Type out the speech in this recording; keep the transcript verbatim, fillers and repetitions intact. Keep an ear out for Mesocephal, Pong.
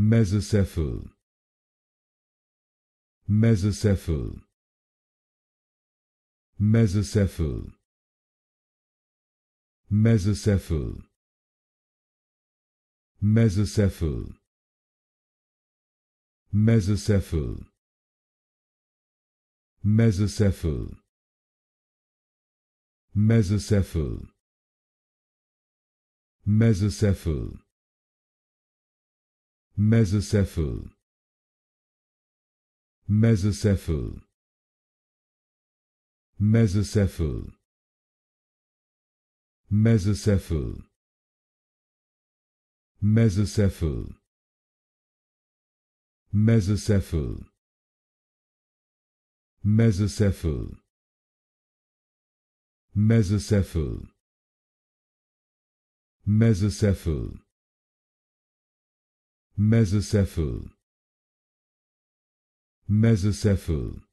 Mesocephal. Mesocephal. Mesocephal. Mesocephal. Mesocephal. Mesocephal. Mesocephal. Mesocephal. Mesocephal. Mesocephal. Mesocephal. Mesocephal. Mesocephal. Mesocephal. Mesocephal. Mesocephal. Mesocephal. Mesocephal. Mesocephal. Mesocephal.